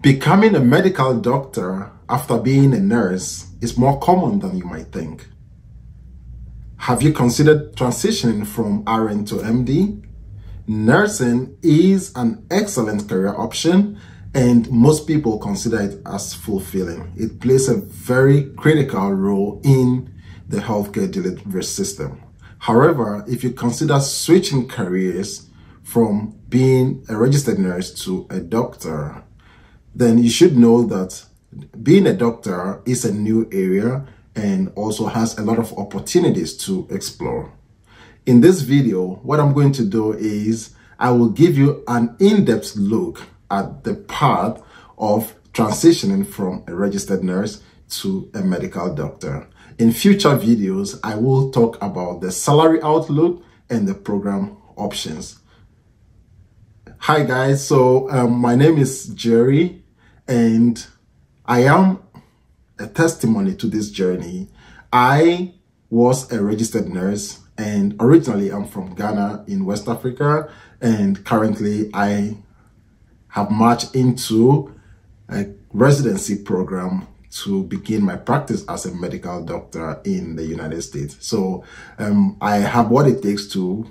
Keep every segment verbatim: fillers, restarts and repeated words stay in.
Becoming a medical doctor after being a nurse is more common than you might think. Have you considered transitioning from R N to M D? Nursing is an excellent career option, and most people consider it as fulfilling. It plays a very critical role in the healthcare delivery system. However, if you consider switching careers from being a registered nurse to a doctor, then you should know that being a doctor is a new area and also has a lot of opportunities to explore. In this video, what I'm going to do is I will give you an in-depth look at the path of transitioning from a registered nurse to a medical doctor. In future videos, I will talk about the salary outlook and the program options. Hi guys, so um, my name is Jerry, and I am a testimony to this journey. I was a registered nurse, and originally I'm from Ghana in West Africa, and currently I have marched into a residency program to begin my practice as a medical doctor in the United States. So um, I have what it takes to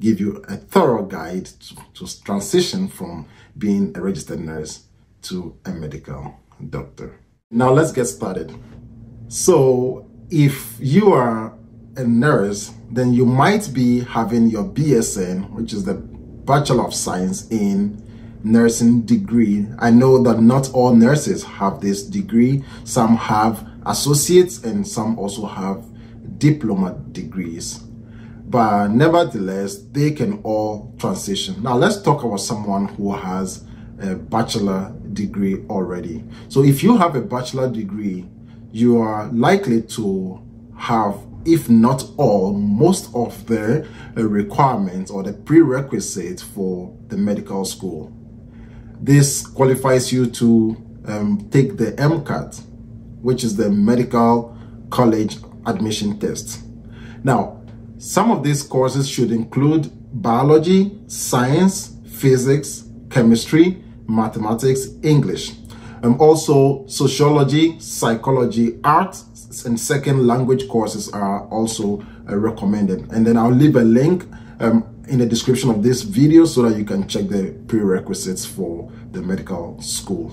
give you a thorough guide to, to transition from being a registered nurse to a medical doctor. Now let's get started. So if you are a nurse, then you might be having your B S N, which is the Bachelor of Science in Nursing degree. I know that not all nurses have this degree. Some have associates and some also have diploma degrees. But nevertheless, they can all transition. Now let's talk about someone who has a bachelor degree already. So if you have a bachelor degree, you are likely to have, if not all, most of the requirements or the prerequisites for the medical school. This qualifies you to um, take the MCAT, which is the Medical College Admission Test. Now, some of these courses should include biology, science, physics, chemistry, mathematics, English, and also sociology, psychology, art, and second language courses are also uh, recommended. And then I'll leave a link um, in the description of this video so that you can check the prerequisites for the medical school.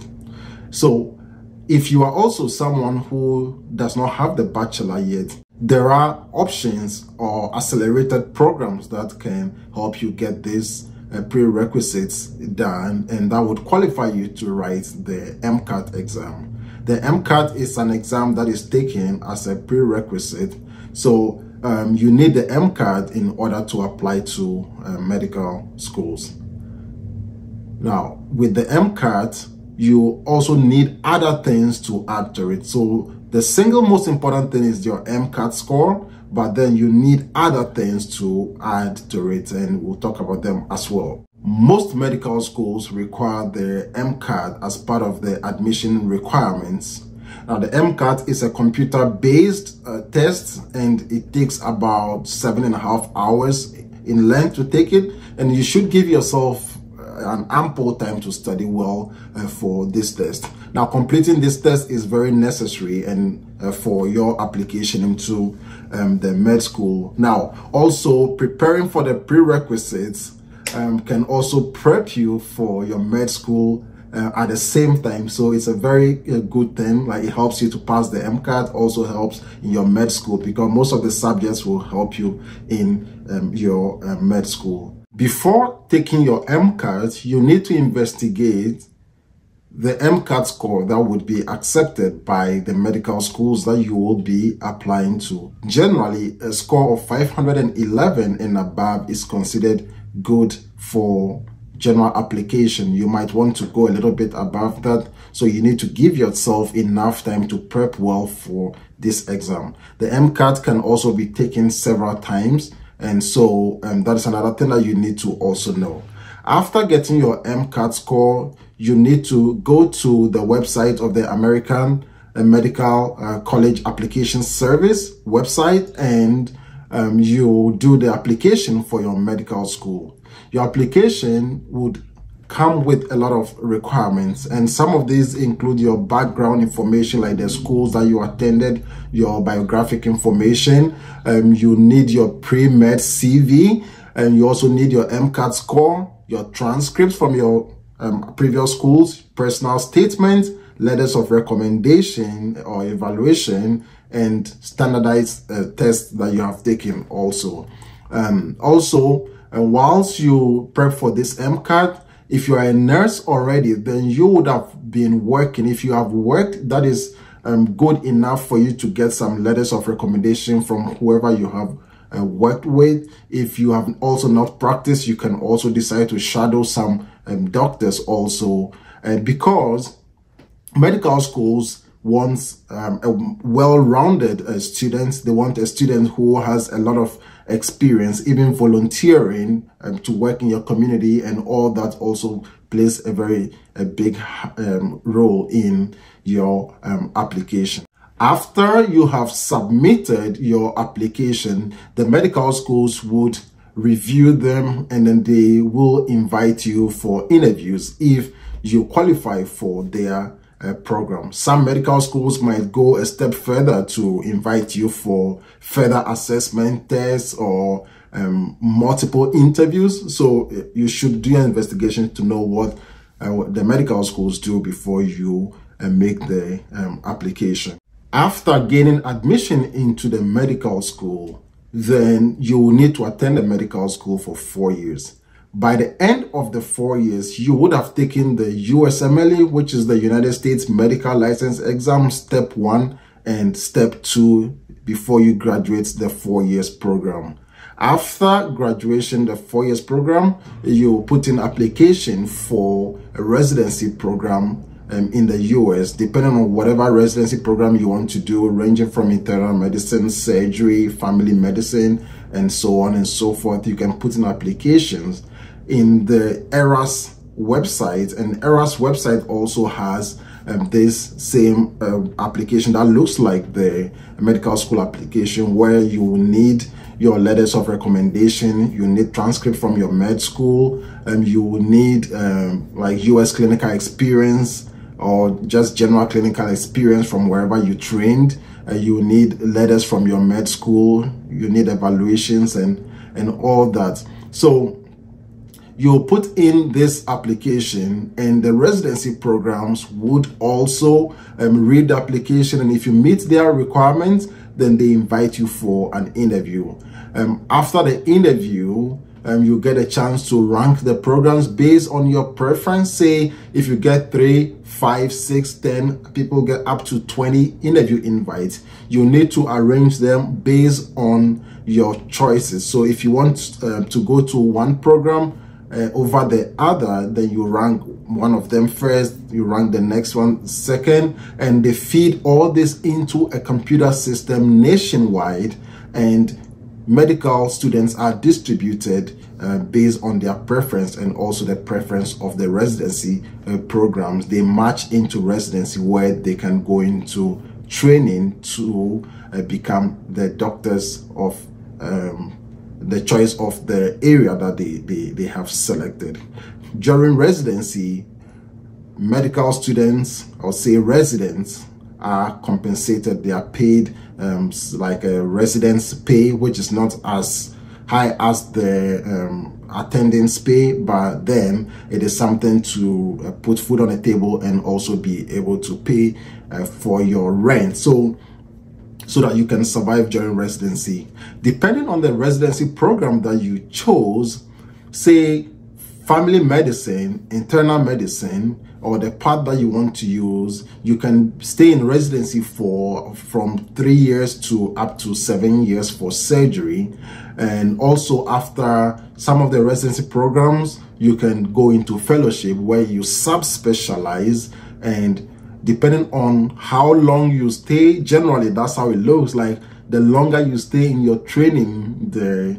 So if you are also someone who does not have the bachelor yet, there are options or accelerated programs that can help you get these uh, prerequisites done, and that would qualify you to write the MCAT exam. The MCAT is an exam that is taken as a prerequisite, so um, you need the MCAT in order to apply to uh, medical schools. Now, with the MCAT, you also need other things to add to it. So the single most important thing is your MCAT score, but then you need other things to add to it, and we'll talk about them as well. Most medical schools require the MCAT as part of the admission requirements. Now, the MCAT is a computer-based uh, test, and it takes about seven and a half hours in length to take it, and you should give yourself an ample time to study well uh, for this test. Now, completing this test is very necessary and uh, for your application into um, the med school. Now, also preparing for the prerequisites Um, can also prep you for your med school uh, at the same time. So it's a very uh, good thing. Like, it helps you to pass the MCAT, also helps in your med school, because most of the subjects will help you in um, your uh, med school. Before taking your MCAT, you need to investigate the MCAT score that would be accepted by the medical schools that you will be applying to. Generally, a score of five hundred eleven and above is considered good for general application. You might want to go a little bit above that, so you need to give yourself enough time to prep well for this exam. The MCAT can also be taken several times, and so um, that is another thing that you need to also know. After getting your MCAT score, you need to go to the website of the American Medical uh, College Application Service website, and Um, you do the application for your medical school. Your application would come with a lot of requirements, and some of these include your background information like the schools that you attended, your biographic information, um, you need your pre-med C V, and you also need your MCAT score, your transcripts from your um, previous schools, personal statements, letters of recommendation or evaluation, and standardized uh, tests that you have taken also. Um, also, and whilst you prep for this MCAT, if you are a nurse already, then you would have been working. If you have worked, that is um, good enough for you to get some letters of recommendation from whoever you have uh, worked with. If you have also not practiced, you can also decide to shadow some um, doctors also. And uh, because medical schools want um, a well-rounded uh, student, they want a student who has a lot of experience, even volunteering um, to work in your community, and all that also plays a very a big um, role in your um, application. After you have submitted your application, the medical schools would review them, and then they will invite you for interviews if you qualify for their Uh, program. Some medical schools might go a step further to invite you for further assessment tests or um, multiple interviews. So you should do your investigation to know what, uh, what the medical schools do before you uh, make the um, application. After gaining admission into the medical school, then you will need to attend the medical school for four years. By the end of the four years, you would have taken the U S M L E, which is the United States Medical License Exam, Step one and Step two, before you graduate the four years program. After graduation, the four years program, you put in application for a residency program um, in the U S, depending on whatever residency program you want to do, ranging from internal medicine, surgery, family medicine, and so on and so forth. You can put in applications in the ERAS website, and ERAS website also has um, this same uh, application that looks like the medical school application, where you need your letters of recommendation, you need transcript from your med school, and you will need um, like U S clinical experience or just general clinical experience from wherever you trained. Uh, you need letters from your med school, you need evaluations and, and all that. So you put in this application, and the residency programs would also um, read the application, and if you meet their requirements, then they invite you for an interview. Um, after the interview, um, you get a chance to rank the programs based on your preference. Say if you get three, five, six, ten, people get up to twenty interview invites. You need to arrange them based on your choices. So if you want uh, to go to one program, Uh, over the other, then you rank one of them first, you rank the next one second, and they feed all this into a computer system nationwide, and medical students are distributed uh, based on their preference and also the preference of the residency uh, programs. They match into residency where they can go into training to uh, become the doctors of um, the choice of the area that they, they, they have selected. During residency, medical students, or say residents, are compensated. They are paid um, like a resident's pay, which is not as high as the um, attendance pay, but then it is something to uh, put food on the table and also be able to pay uh, for your rent. So so that you can survive during residency. Depending on the residency program that you chose, say family medicine, internal medicine, or the part that you want to use, you can stay in residency for from three years to up to seven years for surgery. And also after some of the residency programs, you can go into fellowship where you subspecialize, and depending on how long you stay, generally that's how it looks like. The longer you stay in your training, the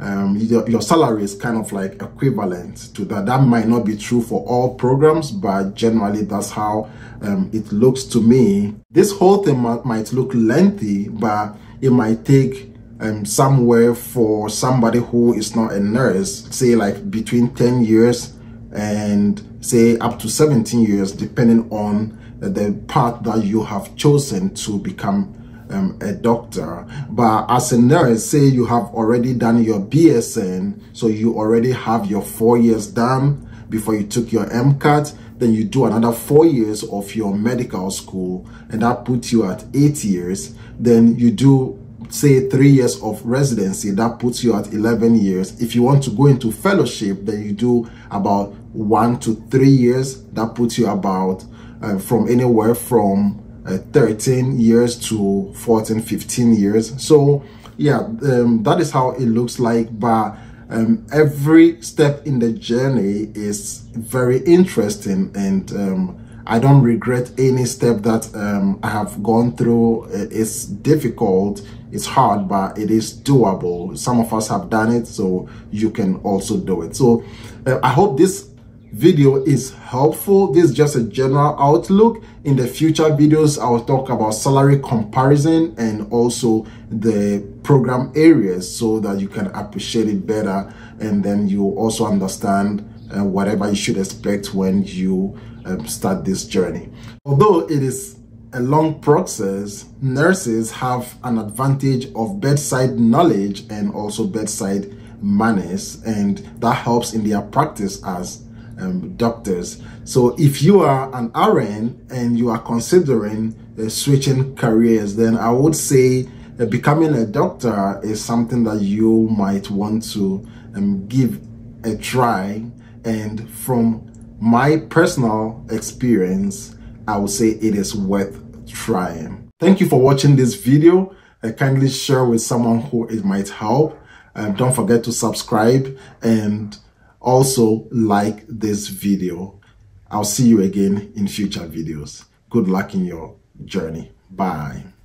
um, your, your salary is kind of like equivalent to that. That might not be true for all programs, but generally that's how um, it looks to me. This whole thing might look lengthy, but it might take um, somewhere for somebody who is not a nurse, say like between ten years and say up to seventeen years, depending on the path that you have chosen to become um, a doctor. But as a nurse, say you have already done your B S N, so you already have your four years done before you took your MCAT, then you do another four years of your medical school, and that puts you at eight years. Then you do, say, three years of residency, that puts you at eleven years. If you want to go into fellowship, then you do about one to three years. That puts you about uh, from anywhere from uh, thirteen years to fourteen, fifteen years. So yeah, um, that is how it looks like. But um, every step in the journey is very interesting, and um, I don't regret any step that um, I have gone through. It's difficult, it's hard, but it is doable. Some of us have done it, so you can also do it. So uh, I hope this video is helpful. This is just a general outlook. In the future videos, I will talk about salary comparison and also the program areas so that you can appreciate it better, and then you also understand uh, whatever you should expect when you Um, start this journey. Although it is a long process, nurses have an advantage of bedside knowledge and also bedside manners, and that helps in their practice as um, doctors. So if you are an R N and you are considering uh, switching careers, then I would say uh, becoming a doctor is something that you might want to um, give a try. And from my personal experience, I would say it is worth trying. Thank you for watching this video. I kindly share with someone who it might help. Um, don't forget to subscribe and also like this video. I'll see you again in future videos. Good luck in your journey. Bye.